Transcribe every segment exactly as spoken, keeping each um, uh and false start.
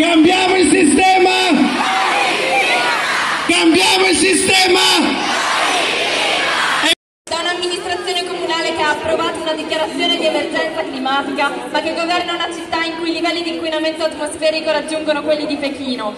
Cambiamo il sistema! Cambiamo il sistema! Da un'amministrazione comunale che ha approvato una dichiarazione di emergenza climatica, ma che governa una città in cui i livelli di inquinamento atmosferico raggiungono quelli di Pechino.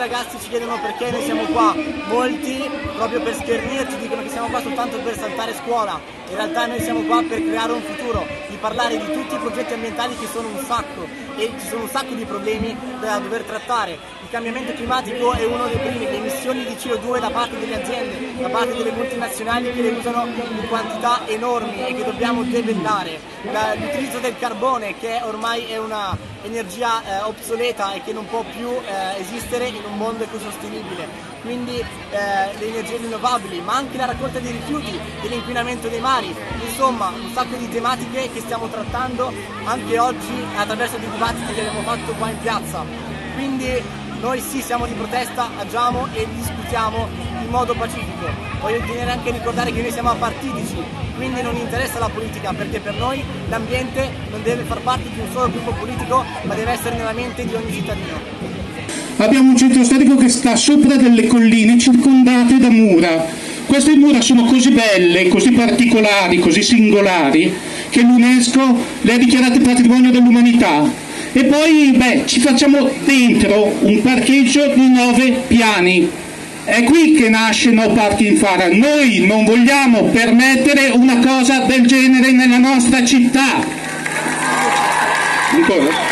Ragazzi ci chiedono perché noi siamo qua, molti proprio per schernire ci dicono che siamo qua soltanto per saltare scuola, in realtà noi siamo qua per creare un futuro, di parlare di tutti i progetti ambientali che sono un sacco e ci sono un sacco di problemi da dover trattare. Il cambiamento climatico è uno dei primi, le emissioni di C O due da parte delle aziende, da parte delle multinazionali che le usano in quantità enormi e che dobbiamo debellare, l'utilizzo del carbone che ormai è una energia eh, obsoleta e che non può più eh, esistere in un mondo ecosostenibile, quindi eh, le energie rinnovabili, ma anche la raccolta dei rifiuti e l'inquinamento dei mari, insomma un sacco di tematiche che stiamo trattando anche oggi attraverso dei dibattiti che abbiamo fatto qua in piazza. Quindi noi sì, siamo di protesta, agiamo e discutiamo in modo pacifico. Voglio tenere anche a ricordare che noi siamo apartidici, quindi non interessa la politica, perché per noi l'ambiente non deve far parte di un solo gruppo politico, ma deve essere nella mente di ogni cittadino. Abbiamo un centro storico che sta sopra delle colline circondate da mura. Queste mura sono così belle, così particolari, così singolari, che l'UNESCO le ha dichiarate patrimonio dell'umanità. E poi beh, ci facciamo dentro un parcheggio di nove piani. È qui che nasce No Park Infara. Noi non vogliamo permettere una cosa del genere nella nostra città. Ancora?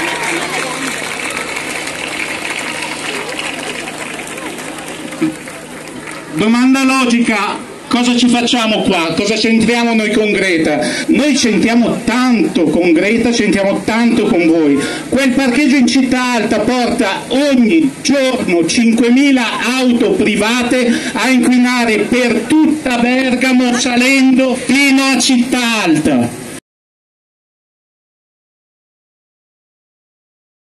Domanda logica. Cosa ci facciamo qua? Cosa c'entriamo noi con Greta? Noi c'entriamo tanto con Greta, c'entriamo tanto con voi. Quel parcheggio in Città Alta porta ogni giorno cinquemila auto private a inquinare per tutta Bergamo salendo fino a Città Alta.